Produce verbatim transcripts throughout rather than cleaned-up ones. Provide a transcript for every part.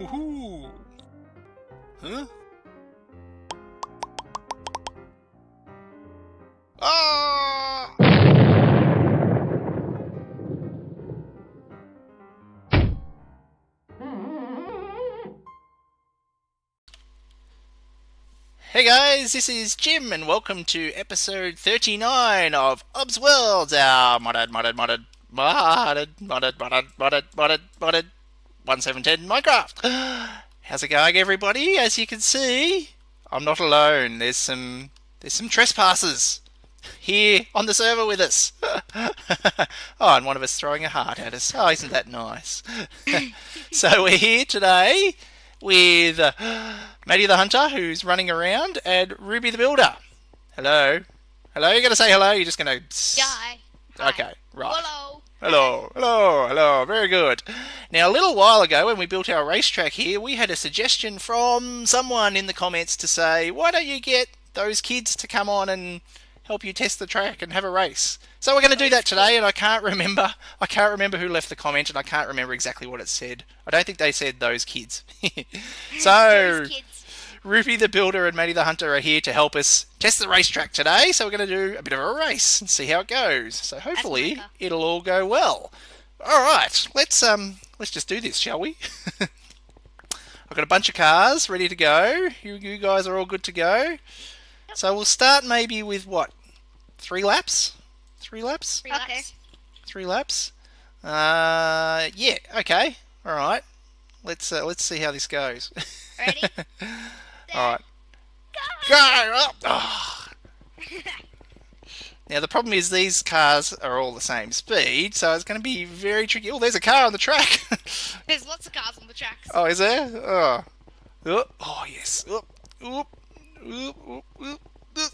Woohoo! Huh? Ah! Hey guys, this is Jim and welcome to episode thirty-nine of Obs Worlds, our modded, modded, modded, modded, modded, modded, modded, modded, modded, one seven ten Minecraft. How's it going, everybody? As you can see, I'm not alone. There's some there's some trespassers here on the server with us. Oh, and one of us throwing a heart at us. Oh, isn't that nice? So we're here today with Maddie the Hunter, who's running around, and Ruby the Builder. Hello. Hello? You're going to say hello? You're just going to... Die. Okay, right. Hello. Hello, hello, hello, very good. Now, a little while ago when we built our racetrack here, we had a suggestion from someone in the comments to say, why don't you get those kids to come on and help you test the track and have a race? So we're going to do that today, and I can't remember. I can't remember who left the comment, and I can't remember exactly what it said. I don't think they said those kids. So, those kids. Ruby the Builder and Maddie the Hunter are here to help us test the racetrack today, so we're going to do a bit of a race and see how it goes. So hopefully it'll all go well. All right, let's um, let's just do this, shall we? I've got a bunch of cars ready to go. You, you guys are all good to go. Yep. So we'll start maybe with what? Three laps? Three laps? Three okay. Laps. Three laps. Uh, yeah. Okay. All right. Let's uh, let's see how this goes. Ready? All right. Go! Go! Oh. Now the problem is these cars are all the same speed, so it's going to be very tricky. Oh, there's a car on the track. There's lots of cars on the tracks. Oh, is there? Oh, oh, oh yes. Oh. Oh. Oh. Oh. Oh.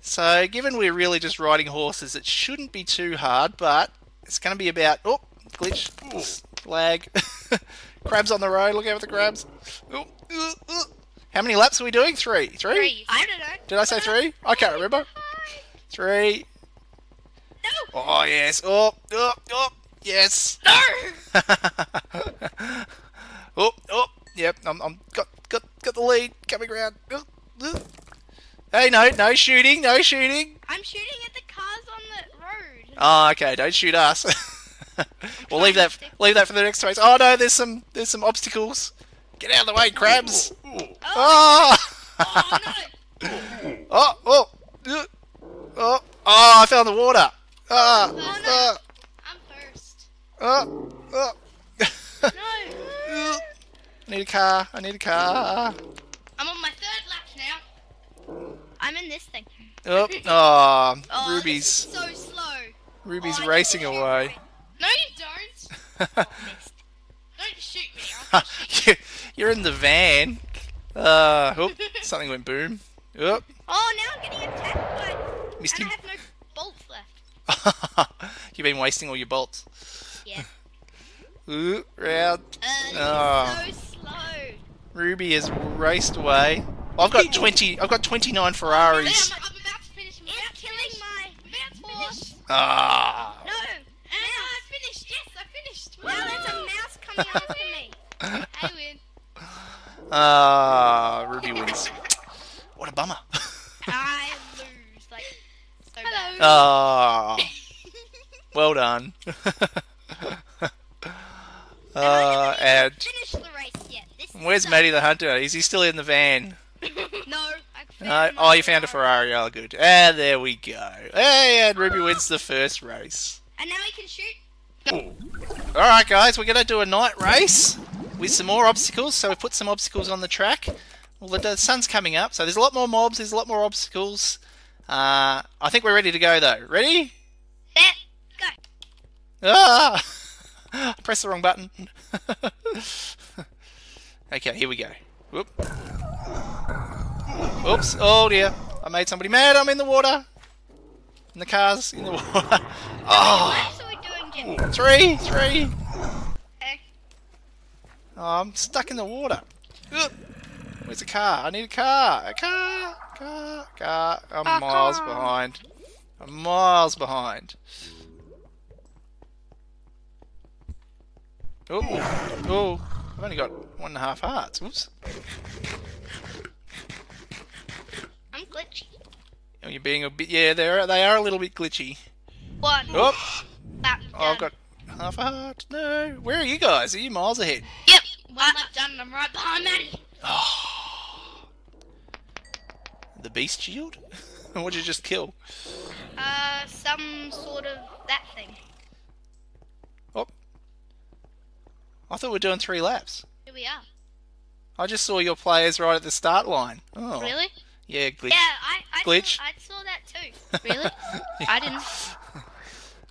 So, given we're really just riding horses, it shouldn't be too hard, but it's going to be about oh glitch, oh. Lag. Crabs on the road. Look out for the crabs. Oh. Oh. Oh. How many laps are we doing? Three? Three? Three. I don't know. Did I say three? I can't remember. Three. No. Oh, yes. Oh, oh, oh. Yes. No. Oh, oh. Yep. I'm, I'm got, got, got the lead coming around. Oh, oh. Hey, no, no shooting. No shooting. I'm shooting at the cars on the road. Oh, okay. Don't shoot us. We'll leave that, leave that for the next race. Oh, no. There's some, there's some obstacles. Get out of the way, crabs! Oh! Oh, no. Oh, oh! Oh! Oh! I fell in the water! Oh! Oh, no. I'm first. Oh! Oh! No! I need a car! I need a car! I'm on my third lap now. I'm in this thing. Oh! Oh! Oh, Ruby's so slow. Ruby's oh, racing away. No, you don't. Oh, don't shoot me! I'll shoot you. You're in the van. Uh, oh, something went boom. Oh. Oh, now I'm getting attacked by... Misty. And I have no bolts left. You've been wasting all your bolts. Yeah. Ooh, round. Uh, oh. So slow. Ruby has raced away. Oh, I've got twenty. I've got twenty-nine Ferraris. I'm about to finish. I'm about to finish. I'm killing my mouse. Ah. No. I finished. Yes, I finished. Wow, there's a mouse coming after me. I win. Ah, uh, Ruby wins. What a bummer. I lose, like, so hello. Ah, oh, well done. Uh, and finished the race yet. This where's Maddie the Hunter? Is he still in the van? No. I no. Oh, you found a Ferrari. Oh, good. And there we go. Hey, and Ruby wins the first race. And now we can shoot. All right, guys, we're gonna do a night race with some more obstacles, so we put some obstacles on the track. Well, the, the sun's coming up, so there's a lot more mobs, there's a lot more obstacles. Uh, I think we're ready to go, though. Ready? Set, go! Ah! I pressed the wrong button. Okay, here we go. Whoop. Oops, oh dear. I made somebody mad, I'm in the water. In the cars, in the water. Oh! Three, three! Oh, I'm stuck in the water. Ugh. Where's a car? I need a car. A car, car, car. I'm a miles car. behind. I'm miles behind. Oh, oh, I've only got one and a half hearts. Oops. I'm glitchy. Oh, you're being a bit. Yeah, they are. They are a little bit glitchy. One. Oh. That oh, I've got half a heart. No. Where are you guys? Are you miles ahead? Yep. One left done. I'm right behind Maddie. Oh. The beast shield. What'd you just kill? Uh, some sort of that thing. Oh. I thought we were doing three laps. Here we are. I just saw your players right at the start line. Oh. Really? Yeah, glitch. Yeah, I, I, glitch. Saw, I saw that too. Really? Yeah. I didn't.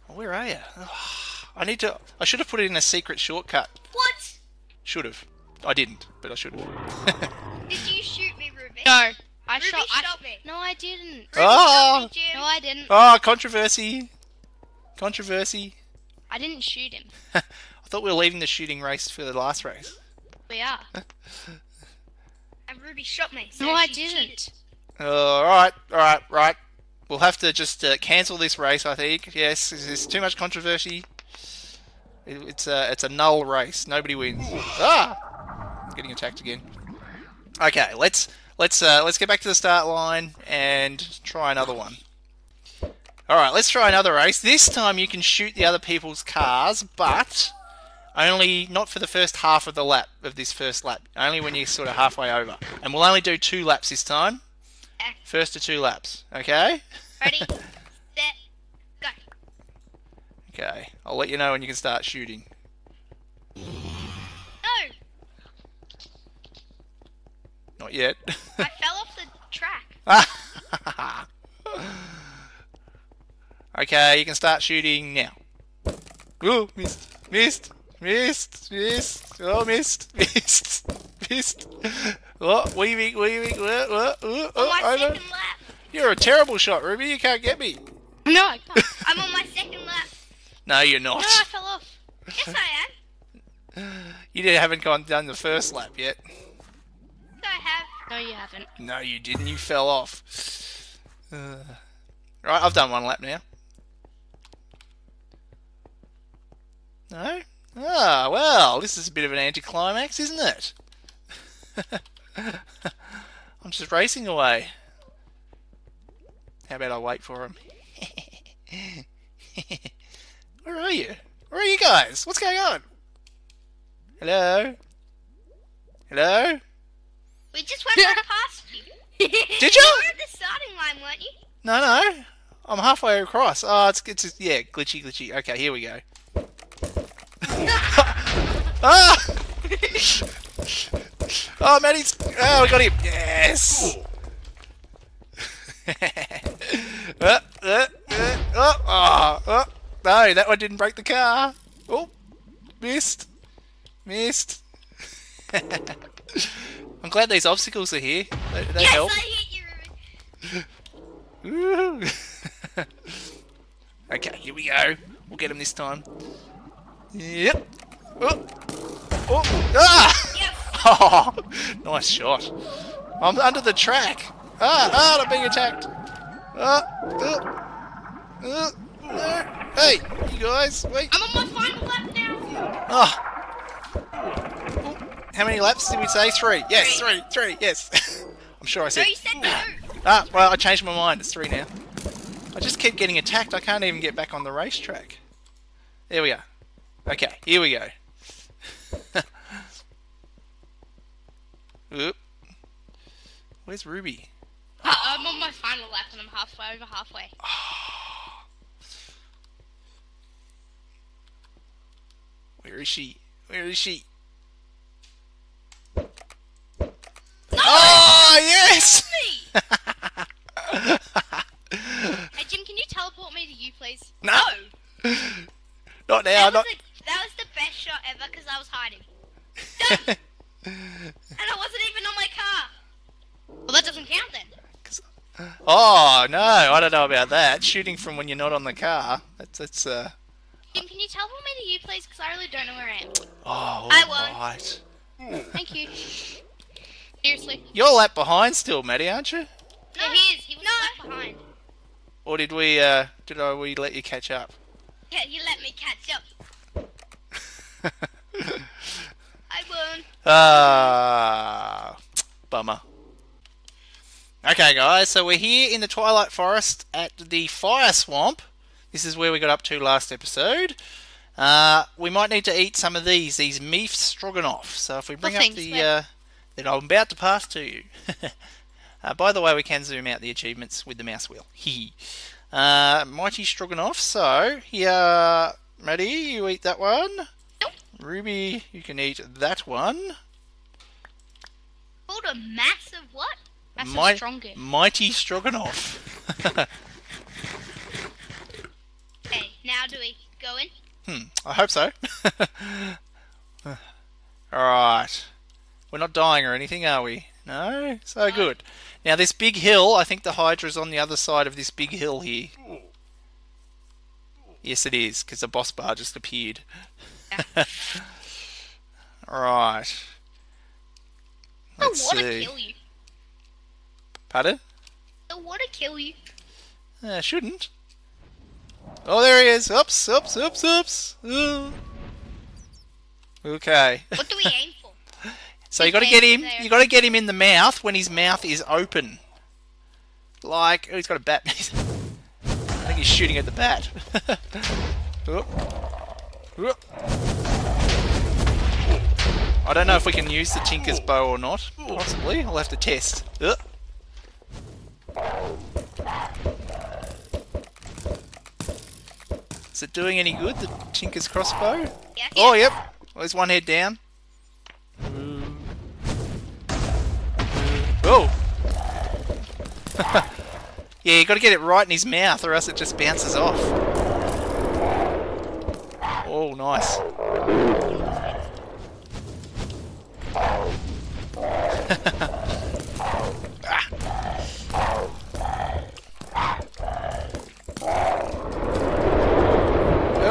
Where are you? Oh, I need to. I should have put in a secret shortcut. What? Should have. I didn't, but I should have. Did you shoot me, Ruby? No. I Ruby shot, shot I, me. No, I didn't. Ruby oh! Shot me, Jim. No, I didn't. Oh, controversy. Controversy. I didn't shoot him. I thought we were leaving the shooting race for the last race. We are. And Ruby shot me. So no, I didn't. Cheated. All right, all right, right. We'll have to just uh, cancel this race, I think. Yes, there's too much controversy. It, it's a it's a null race. Nobody wins. Ah, I'm getting attacked again. Okay, let's let's uh, let's get back to the start line and try another one. All right, let's try another race. This time you can shoot the other people's cars, but only not for the first half of the lap of this first lap. Only when you're sort of halfway over. And we'll only do two laps this time. First to two laps, okay? Ready, set, go. Okay, I'll let you know when you can start shooting. No! Not yet. I fell off the track. Okay, you can start shooting now. Ooh, missed, missed, missed, missed, oh, missed, missed. Pissed. Oh, weaving, weaving, oh, oh, oh, oh, my over. Second lap. You're a terrible shot, Ruby. You can't get me. No, I can't. I'm on my second lap. No, you're not. No, I fell off. Yes, I am. You haven't gone done the first lap yet. I have. No, you haven't. No, you didn't. You fell off. Uh, right, I've done one lap now. No? Ah, well, this is a bit of an anticlimax, isn't it? I'm just racing away. How about I wait for him? Where are you? Where are you guys? What's going on? Hello? Hello? We just went right past you. Did you? You were at the starting line, weren't you? No, no. I'm halfway across. Oh, it's, it's just, yeah, glitchy, glitchy. Okay, here we go. Ah! Oh, Maddie's. Oh, we got him. Yes! uh, uh, uh, oh, oh, oh. No, that one didn't break the car. Oh, missed. Missed. I'm glad these obstacles are here. They, they yes, help. I hit you, Ruby. Okay, here we go. We'll get him this time. Yep. Oh. Oh. Ah! Yep. Oh, nice shot. I'm under the track. Ah, ah, I'm being attacked. Ah, uh, uh, uh. Hey, you guys, wait. I'm on my final lap now. Oh. How many laps did we say? Three. Yes, three, three, yes. I'm sure I said. No, you said no. Ah, well, I changed my mind. It's three now. I just keep getting attacked. I can't even get back on the racetrack. There we go. Okay, here we go. Oop. Where's Ruby? Uh, I'm on my final lap and I'm halfway over halfway. Where is she? Where is she? No! Oh, yes! Hey, Jim, can you teleport me to you, please? No! No. Not now. That, not... Was the, that was the best shot ever because I was hiding. No! And I wasn't even on my car! Well, that doesn't count then! Oh, no, I don't know about that. Shooting from when you're not on the car. That's, that's, uh... Jim, can you teleport me to you, please? Because I really don't know where I am. Oh, I right. won't. Thank you. Seriously. You're lap behind still, Maddie, aren't you? No, he is. He was no. lap behind. Or did we, uh, did I, we let you catch up? Yeah, you let me catch up. I won't. Ah, uh, bummer. Okay, guys, so we're here in the Twilight Forest at the Fire Swamp. This is where we got up to last episode. Uh, we might need to eat some of these, these Meef Stroganoff. So if we bring oh, thanks, up the... Uh, that I'm about to pass to you. uh, by the way, we can zoom out the achievements with the mouse wheel. uh, Mighty Stroganoff. So, yeah, Maddie, you eat that one. Nope. Ruby, you can eat that one. Called a massive what? That's Mi a stronger. Mighty Stroganoff. Okay, now do we go in? Hmm, I hope so. Alright. We're not dying or anything, are we? No? So no. Good. Now this big hill, I think the Hydra's on the other side of this big hill here. Yes it is, because the boss bar just appeared. Yeah. Alright. Let's see. The water kill you. Pardon? The water kill you. Uh, shouldn't. Oh, there he is! Oops, oops, oops, oops! Ooh. Okay. What do we aim for? So you got to get him. You got to get him in the mouth when his mouth is open. Like, oh, he's got a bat. I think he's shooting at the bat. Oop. Oop. I don't know if we can use the Tinker's bow or not. Possibly. I'll have to test. Oop. Is it doing any good? The Tinker's crossbow? Yeah. Oh, yep. Well, there's one head down. Oh! Yeah, you got to get it right in his mouth, or else it just bounces off. Oh, nice!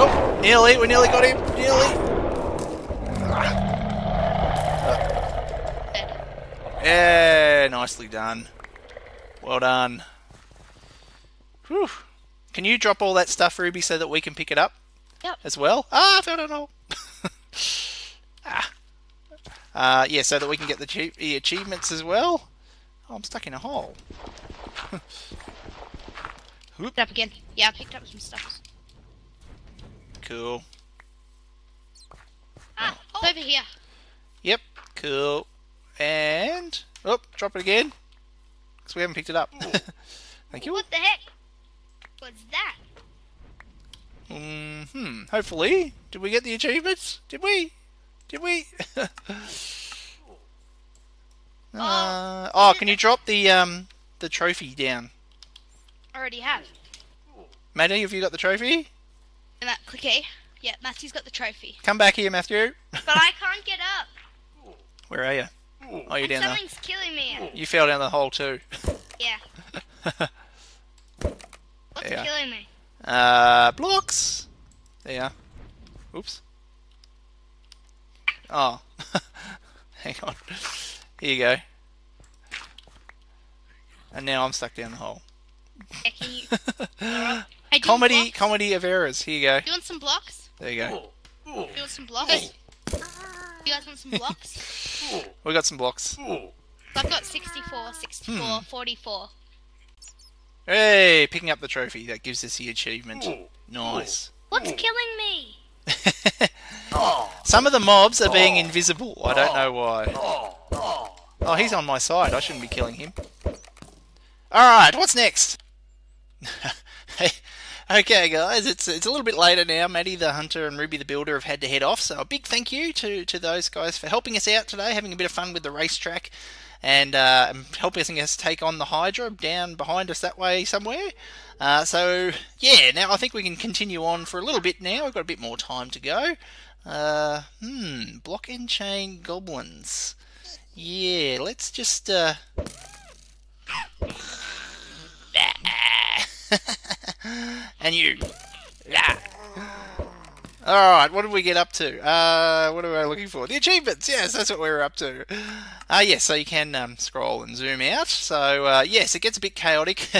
Oh, nearly! We nearly got him. Nearly. Yeah, nicely done. Well done. Whew. Can you drop all that stuff, Ruby, so that we can pick it up? Yep. As well? Ah, I found it all. ah. Uh, yeah, so that we can get the, the achievements as well. Oh, I'm stuck in a hole. Picked up again. Yeah, I picked up some stuff. Cool. Ah, oh. It's over here. Yep, cool. And oh, drop it again, because we haven't picked it up. Thank you. What the heck? What's that? Mm hmm. Hopefully, did we get the achievements? Did we? Did we? uh, oh, oh can you drop the um the trophy down? Already have. Maddie, have you got the trophy? Click A. Yeah, Matthew's got the trophy. Come back here, Matthew. But I can't get up. Where are you? Oh, you're down there. Something's killing me. You fell down the hole too. Yeah. What's killing me? Uh, blocks. There you are. Oops. Oh. Hang on. Here you go. And now I'm stuck down the hole. Yeah, can you... right. Hey, comedy, comedy of errors. Here you go. You want some blocks? There you go. You want some blocks? You guys want some blocks? We got some blocks. So I've got sixty-four, sixty-four, hmm. forty-four. Hey, picking up the trophy. That gives us the achievement. Nice. What's killing me? Some of the mobs are being invisible. I don't know why. Oh, he's on my side. I shouldn't be killing him. Alright, what's next? Okay, guys, it's it's a little bit later now. Maddie the Hunter and Ruby the Builder have had to head off, so a big thank you to, to those guys for helping us out today, having a bit of fun with the racetrack, and uh, helping us take on the Hydra down behind us that way somewhere. Uh, so, yeah, now I think we can continue on for a little bit now. We've got a bit more time to go. Uh, hmm, block and chain goblins. Yeah, let's just... Uh... And you. Yeah. Alright, what did we get up to? Uh, what are we looking for? The achievements! Yes, that's what we were up to. Uh, yes, so you can um, scroll and zoom out. So, uh, yes, it gets a bit chaotic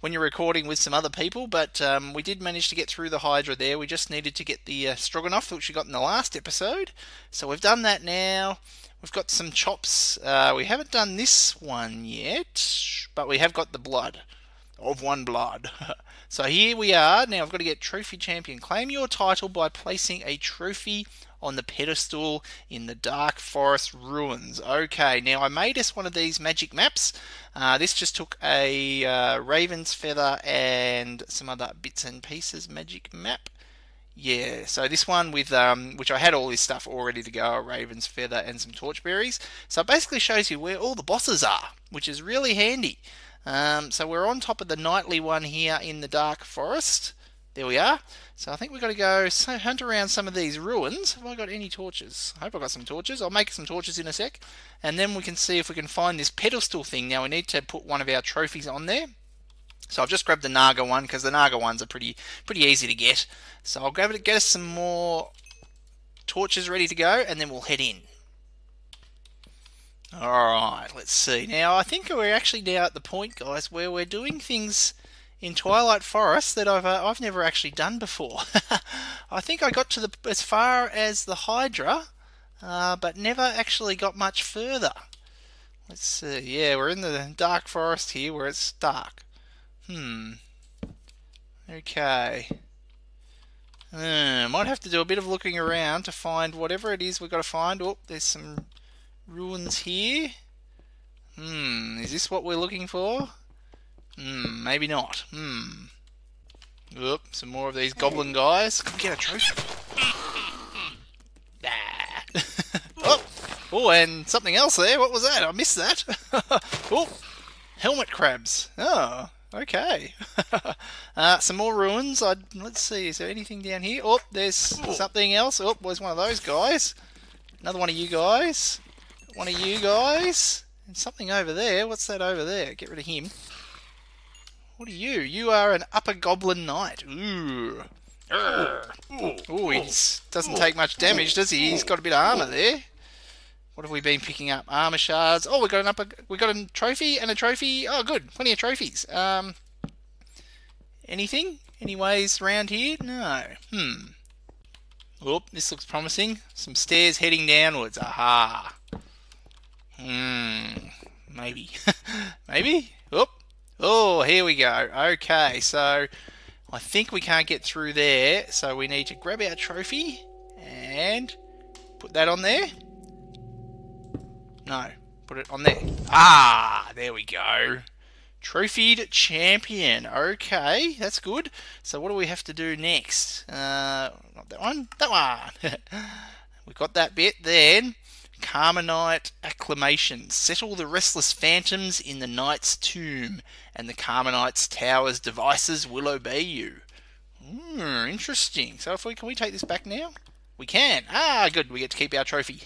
when you're recording with some other people, but um, we did manage to get through the Hydra there. We just needed to get the uh, Stroganoff, which we got in the last episode. So we've done that now. We've got some chops. Uh, we haven't done this one yet, but we have got the blood. Of one blood. So here we are. Now I've got to get Trophy Champion. Claim your title by placing a trophy on the pedestal in the Dark Forest Ruins. Okay, now I made us one of these magic maps. Uh, this just took a uh, Raven's Feather and some other bits and pieces magic map. Yeah, so this one with, um, which I had all this stuff all ready to go, a Raven's Feather and some Torchberries. So it basically shows you where all the bosses are, which is really handy. Um, so we're on top of the nightly one here in the Dark Forest. There we are. So I think we've got to go hunt around some of these ruins. Have I got any torches? I hope I've got some torches. I'll make some torches in a sec. And then we can see if we can find this pedestal thing. Now we need to put one of our trophies on there. So I've just grabbed the Naga one because the Naga ones are pretty pretty easy to get. So I'll grab it, get us some more torches ready to go, and then we'll head in. Alright, let's see. Now, I think we're actually now at the point, guys, where we're doing things in Twilight Forest that I've, uh, I've never actually done before. I think I got to the as far as the Hydra, uh, but never actually got much further. Let's see. Yeah, we're in the Dark Forest here where it's dark. Hmm. Okay. Uh, might have to do a bit of looking around to find whatever it is we've got to find. Oh, there's some... ruins here. Hmm, is this what we're looking for? Hmm, maybe not. Hmm. Oop, some more of these goblin guys. Can we get a trophy? Nah. oh, oh, and something else there. What was that? I missed that. oh, helmet crabs. Oh, okay. uh, some more ruins. I'd, let's see, is there anything down here? Oh, there's oh. something else. Oh, there's one of those guys. Another one of you guys. One of you guys, and something over there. What's that over there? Get rid of him. What are you? You are an upper goblin knight. Ooh. Ooh, he doesn't take much damage, does he? He's got a bit of armor there. What have we been picking up? Armor shards. Oh, we got an upper. We got a trophy and a trophy. Oh, good. Plenty of trophies. Um. Anything? Any ways around here? No. Hmm. Oop. This looks promising. Some stairs heading downwards. Aha. Hmm, maybe. maybe? Oop. Oh, here we go. Okay, so I think we can't get through there, so we need to grab our trophy and put that on there. No, put it on there. Ah, there we go. Trophied champion. Okay, that's good. So what do we have to do next? Uh, not that one. That one. We've got that bit then. Carminite Acclamation. Settle the restless phantoms in the Knight's tomb, and the Carminite's tower's devices will obey you. Mm, interesting. So if we can we take this back now? We can. Ah, good. We get to keep our trophy.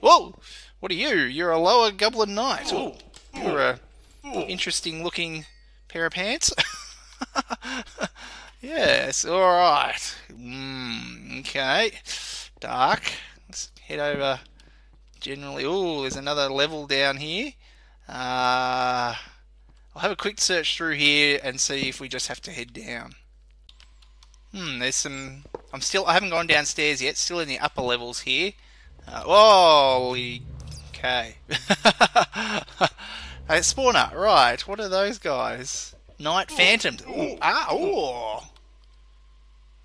Whoa! What are you? You're a lower goblin knight. Ooh, you're a interesting-looking pair of pants. yes. All right. Mm, okay. Dark. Let's head over. Generally, oh, there's another level down here. Uh, I'll have a quick search through here and see if we just have to head down. Hmm, there's some. I'm still. I haven't gone downstairs yet. Still in the upper levels here. Uh, oh, okay. hey, spawner, right? What are those guys? Night phantoms. Ooh, ah, oh.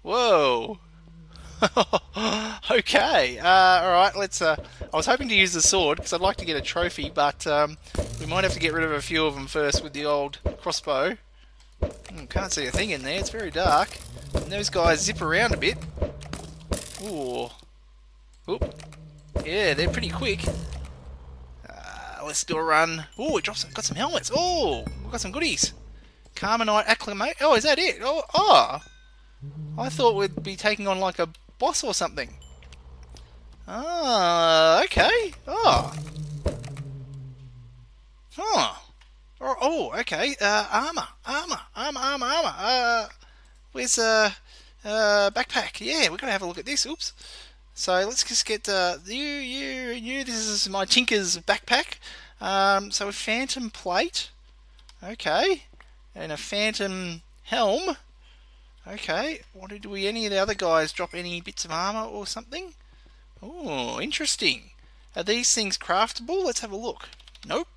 Whoa. okay, uh, alright, let's, uh, I was hoping to use the sword, because I'd like to get a trophy, but, um, we might have to get rid of a few of them first with the old crossbow. Mm, can't see a thing in there, it's very dark. And those guys zip around a bit. Ooh. Oop. Yeah, they're pretty quick. Uh, let's do a run. Ooh, it drops some, got some helmets. Ooh, we've got some goodies. Carminite Acclamate. Oh, is that it? Oh, oh. I thought we'd be taking on, like, a boss or something. Ah, okay. Oh. Huh. Oh, oh okay. Uh, armor. Armor. Armor, armor, armor. Uh, where's, uh, Uh, backpack. Yeah, we're going to have a look at this. Oops. So let's just get uh, you, you, and you. This is my Tinker's backpack. Um, so a phantom plate. Okay. And a phantom helm. Okay. What did we, any of the other guys drop any bits of armor or something? Oh, interesting. Are these things craftable? Let's have a look. Nope.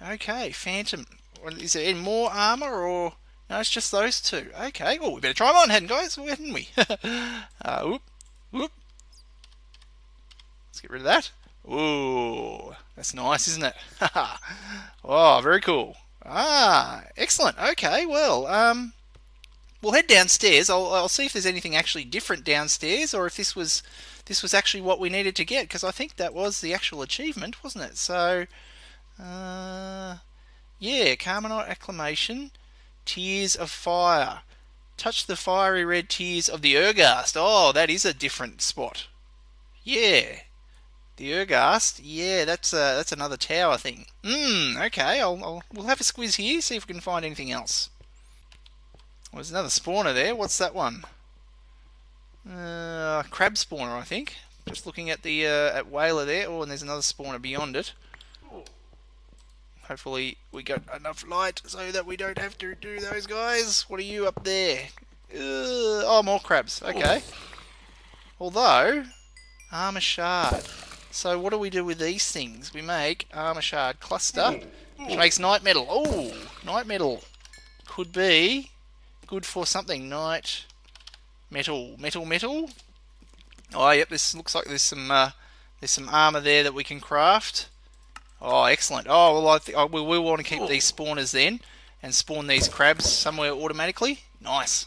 Okay, phantom. Is there any more armor or... No, it's just those two. Okay, well, we better try them on, hadn't guys? Hadn't we? uh, whoop, whoop. Let's get rid of that. Ooh, that's nice, isn't it? Oh, very cool. Ah, excellent. Okay, well, um, we'll head downstairs. I'll, I'll see if there's anything actually different downstairs, or if this was this was actually what we needed to get, because I think that was the actual achievement, wasn't it? So, uh, yeah, Carminite Acclamation. Tears of Fire. Touch the fiery red tears of the Ur-Ghast. Oh, that is a different spot. Yeah. The Ur-Ghast. Yeah, that's uh, that's another tower thing. Hmm, okay. I'll, I'll, we'll have a squiz here, see if we can find anything else. Well, there's another spawner there. What's that one? Uh, crab spawner, I think. Just looking at the uh, at Whaler there. Oh, and there's another spawner beyond it. Hopefully we got enough light so that we don't have to do those guys. What are you up there? Ugh. Oh, more crabs. Okay. Although, armor shard. So what do we do with these things? We make armor shard cluster, which makes night metal. Oh, night metal could be good for something. Night metal, metal, metal. Oh, yep. This looks like there's some uh, there's some armor there that we can craft. Oh, excellent. Oh, well, I th oh, we will want to keep these spawners then and spawn these crabs somewhere automatically. Nice.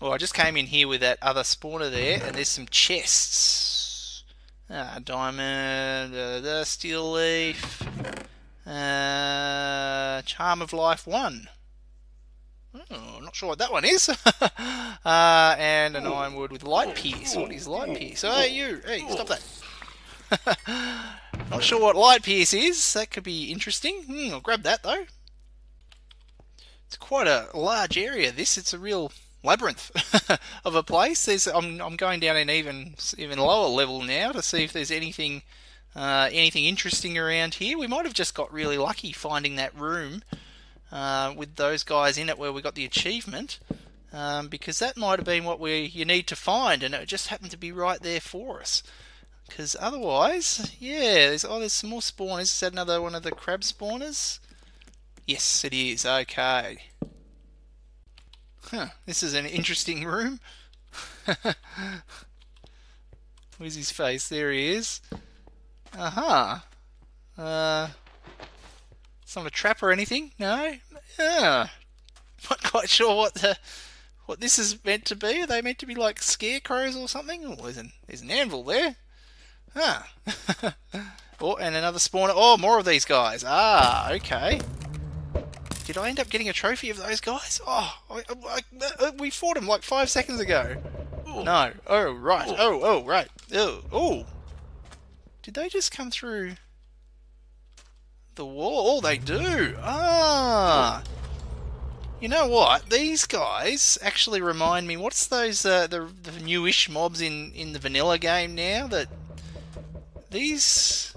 Well, I just came in here with that other spawner there, and there's some chests. Ah, diamond, uh, the steel leaf, uh, charm of life one. Oh, not sure what that one is. uh, and an ironwood with light pierce. What is light pierce? Oh, hey, you. Hey, stop that. Not sure what light pierce is. That could be interesting. Hmm, I'll grab that though. It's quite a large area. This it's a real labyrinth of a place. There's I'm I'm going down an even even lower level now to see if there's anything uh, anything interesting around here. We might have just got really lucky finding that room uh, with those guys in it where we got the achievement, um, because that might have been what we you need to find, and it just happened to be right there for us. Because otherwise, yeah, there's, oh, there's some more spawners. Is that another one of the crab spawners? Yes, it is. Okay. Huh, this is an interesting room. Where's his face? There he is. Uh-huh. Uh, it's not a trap or anything? No? Yeah. Not quite sure what the... what this is meant to be. Are they meant to be like scarecrows or something? Oh, there's an, there's an anvil there. Huh. Oh, and another spawner. Oh, more of these guys. Ah, okay. Did I end up getting a trophy of those guys? Oh, I, I, I, we fought them like five seconds ago. Ooh. No. Oh, right. Ooh. Oh, oh, right. Oh, oh. Did they just come through the wall? Oh, they do. Ah. You know what? These guys actually remind me. What's those uh, the, the newish mobs in in the vanilla game now that. These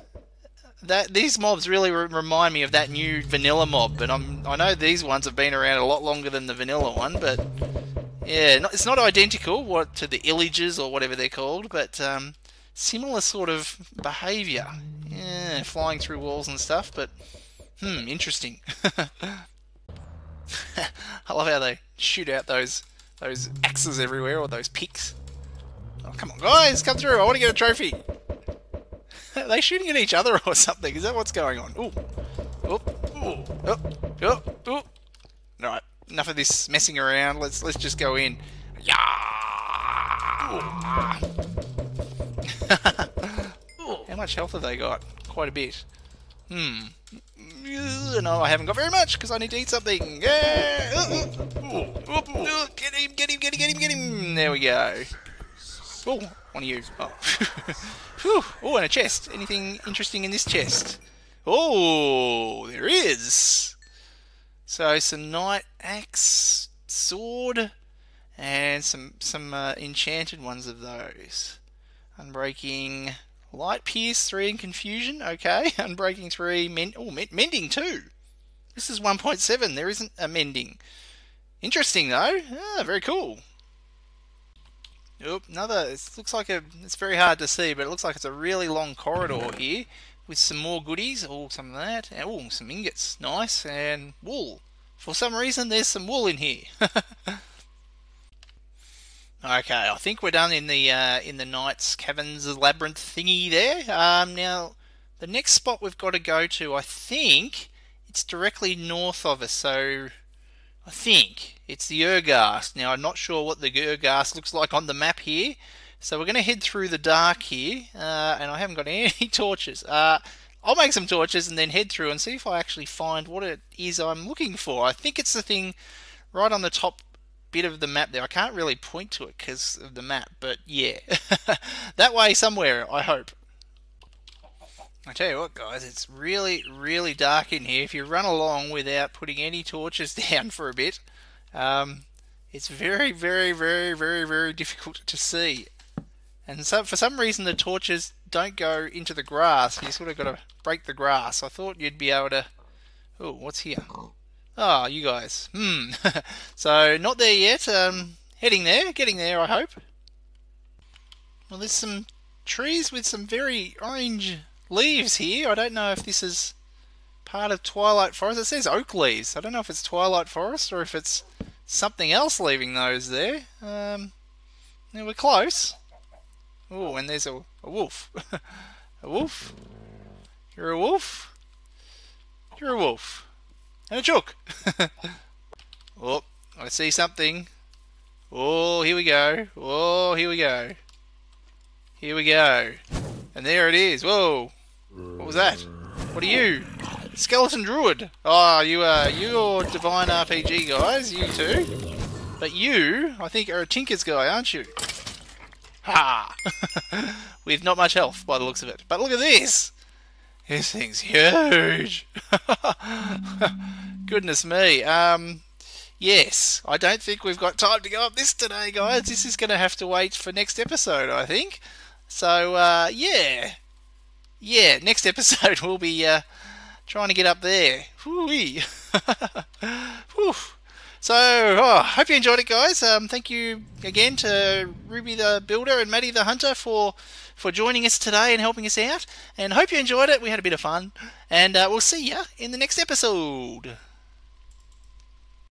that these mobs really re remind me of that new vanilla mob, but I'm I know these ones have been around a lot longer than the vanilla one, but yeah, not, it's not identical what to the illages or whatever they're called, but um, similar sort of behaviour, yeah, flying through walls and stuff. But hmm, interesting. I love how they shoot out those those axes everywhere or those picks. Oh, come on, guys, come through! I want to get a trophy. Are they shooting at each other or something? Is that what's going on? Ooh. Oop. Ooh. Oop. Oop. Oop. Alright. Enough of this messing around. Let's let's just go in. Yeah. How much health have they got? Quite a bit. Hmm. No, I haven't got very much because I need to eat something. Yeah. Get him, get him, get him, get him, get him. There we go. Oh, one of you. Oh. Oh, and a chest. Anything interesting in this chest? Oh, there is. So, some knight axe, sword, and some some uh, enchanted ones of those. Unbreaking, light pierce three in confusion. Okay, unbreaking three, mend oh mend mending two. This is one point seven. There isn't a mending. Interesting though. Ah, very cool. Oop, another. It looks like a. It's very hard to see, but it looks like it's a really long corridor here with some more goodies. Oh, some of that. Oh, some ingots. Nice. And wool. For some reason, there's some wool in here. Okay, I think we're done in the uh, in the Knight's Caverns labyrinth thingy there. Um, now, the next spot we've got to go to, I think, it's directly north of us. So, I think it's the Ur-Ghast. Now, I'm not sure what the Ur-Ghast looks like on the map here. So, we're going to head through the dark here, uh, and I haven't got any torches. Uh, I'll make some torches and then head through and see if I actually find what it is I'm looking for. I think it's the thing right on the top bit of the map there. I can't really point to it because of the map, but yeah, that way somewhere, I hope. I tell you what, guys, it's really, really dark in here. If you run along without putting any torches down for a bit, um, it's very, very, very, very, very difficult to see. And so, for some reason, the torches don't go into the grass. You sort of got to break the grass. I thought you'd be able to. Oh, what's here? Ah, oh, you guys. Hmm. So, not there yet. Um, heading there. Getting there, I hope. Well, there's some trees with some very orange leaves here. I don't know if this is part of Twilight Forest. It says oak leaves. I don't know if it's Twilight Forest or if it's something else leaving those there. Um, yeah, we're close. Oh, and there's a, a wolf. A wolf. You're a wolf. You're a wolf. And a chook. Oh, I see something. Oh, here we go. Oh, here we go. Here we go. And there it is. Whoa. What was that? What are you? Skeleton Druid. Oh, you are. You're divine R P G guys. You two. But you, I think, are a Tinker's guy, aren't you? Ha! With not much health by the looks of it. But look at this. This thing's huge. Goodness me. Um, yes, I don't think we've got time to go up this today, guys. This is going to have to wait for next episode, I think. So, uh, yeah. Yeah, next episode we'll be uh, trying to get up there. Whoo-wee. Whew. So, oh, hope you enjoyed it, guys. Um, thank you again to Ruby the Builder and Maddie the Hunter for... for joining us today and helping us out, and hope you enjoyed it. We had a bit of fun, and uh, we'll see ya in the next episode.